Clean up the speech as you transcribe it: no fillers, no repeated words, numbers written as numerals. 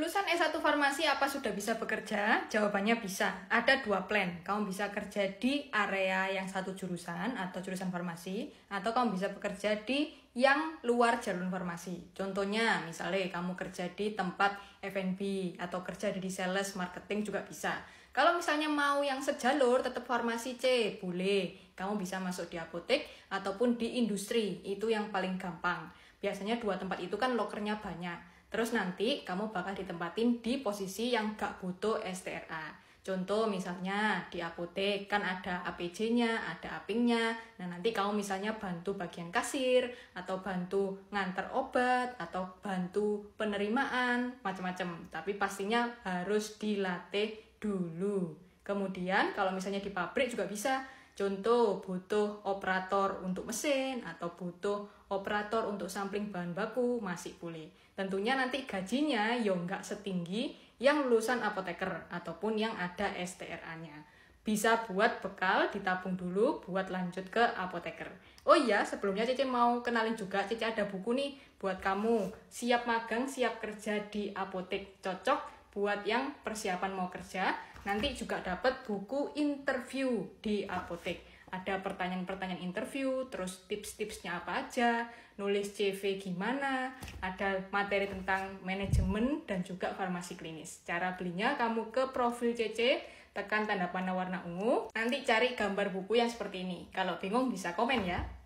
Lulusan S1 Farmasi apa sudah bisa bekerja? Jawabannya bisa. Ada dua plan. Kamu bisa kerja di area yang satu jurusan atau jurusan farmasi, atau kamu bisa bekerja di yang luar jalur farmasi. Contohnya, misalnya kamu kerja di tempat F&B atau kerja di sales, marketing juga bisa. Kalau misalnya mau yang sejalur tetap farmasi C, boleh. Kamu bisa masuk di apotek ataupun di industri, itu yang paling gampang. Biasanya dua tempat itu kan lokernya banyak. Terus nanti kamu bakal ditempatin di posisi yang gak butuh STRA. Contoh misalnya di apotek kan ada APJ-nya, ada apingnya. Nah nanti kamu misalnya bantu bagian kasir, atau bantu nganter obat, atau bantu penerimaan, macam-macam. Tapi pastinya harus dilatih dulu. Kemudian kalau misalnya di pabrik juga bisa. Contoh butuh operator untuk mesin atau butuh operator untuk sampling bahan baku, masih boleh. Tentunya nanti gajinya ya nggak setinggi yang lulusan apoteker ataupun yang ada STRA-nya. Bisa buat bekal, ditabung dulu buat lanjut ke apoteker. Oh iya, sebelumnya Cici mau kenalin juga, Cici ada buku nih buat kamu, siap magang, siap kerja di apotek, cocok buat yang persiapan mau kerja. Nanti juga dapat buku interview di apotek. Ada pertanyaan-pertanyaan interview, terus tips-tipsnya apa aja, nulis CV gimana, ada materi tentang manajemen dan juga farmasi klinis. Cara belinya kamu ke profil CC, tekan tanda panah warna ungu, nanti cari gambar buku yang seperti ini. Kalau bingung bisa komen ya.